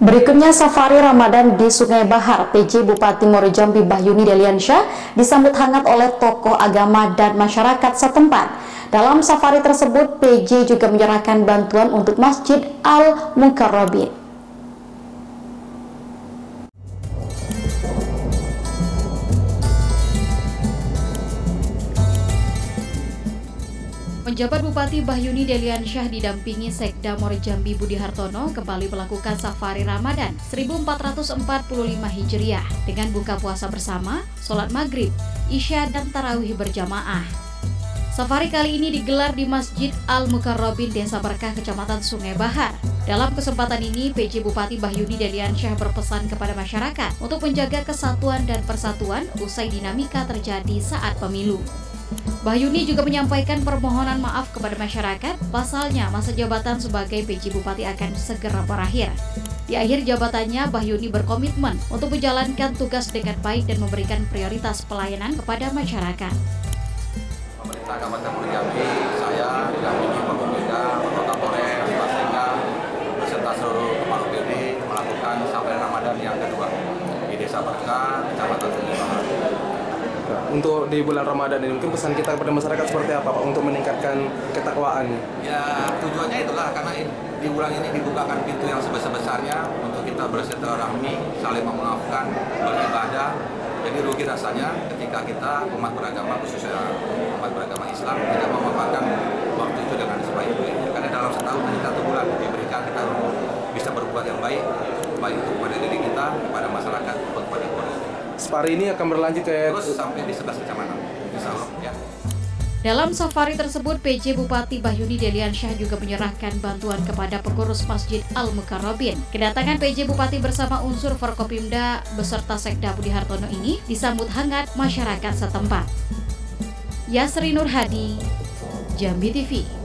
Berikutnya safari Ramadan di Sungai Bahar. PJ Bupati Muaro Jambi Bachyuni Deliansyah disambut hangat oleh tokoh agama dan masyarakat setempat. Dalam safari tersebut, PJ juga menyerahkan bantuan untuk Masjid Al-Muqorrobin. Penjabat Bupati Bachyuni Deliansyah didampingi Sekda Muaro Jambi Budi Hartono kembali melakukan safari Ramadan 1445 Hijriah dengan buka puasa bersama, sholat maghrib, isya dan tarawih berjamaah. Safari kali ini digelar di Masjid Al-Muqorrobin, Desa Berkah, Kecamatan Sungai Bahar. Dalam kesempatan ini, PJ Bupati Bachyuni Deliansyah berpesan kepada masyarakat untuk menjaga kesatuan dan persatuan usai dinamika terjadi saat pemilu. Bachyuni juga menyampaikan permohonan maaf kepada masyarakat, pasalnya masa jabatan sebagai PJ Bupati akan segera berakhir. Di akhir jabatannya, Bachyuni berkomitmen untuk menjalankan tugas dengan baik dan memberikan prioritas pelayanan kepada masyarakat. Pemerintah Kabupaten Muaro Jambi, saya didampingi Forkopimda, Kapolres, SEKDA, beserta seluruh kepala BD melakukan safari Ramadan yang kedua di Desa Berkah, Kecamatan Sungai Bahar. Untuk di bulan Ramadan ini, mungkin pesan kita kepada masyarakat seperti apa, Pak, untuk meningkatkan ketakwaan? Ya, tujuannya itulah, karena di bulan ini dibukakan pintu yang sebesar-besarnya untuk kita bersilaturahmi, saling memaafkan, beribadah. Jadi rugi rasanya ketika kita umat beragama, khususnya umat beragama Islam, tidak memanfaatkan waktu itu dengan sebaik-baiknya. Karena dalam setahun dan satu bulan diberikan, kita bisa berbuat yang baik, baik untuk kepada diri kita, kepada masyarakat, kepada keluarga. Safari ini akan berlanjut terus sampai di 11 kecamatan, insya Allah, ya. Dalam safari tersebut, PJ Bupati Bachyuni Deliansyah juga menyerahkan bantuan kepada pengurus Masjid Al-Muqorrobin. Kedatangan PJ Bupati bersama unsur Forkopimda beserta Sekda Budi Hartono ini disambut hangat masyarakat setempat. Yasrin Nurhadi, Jambi TV.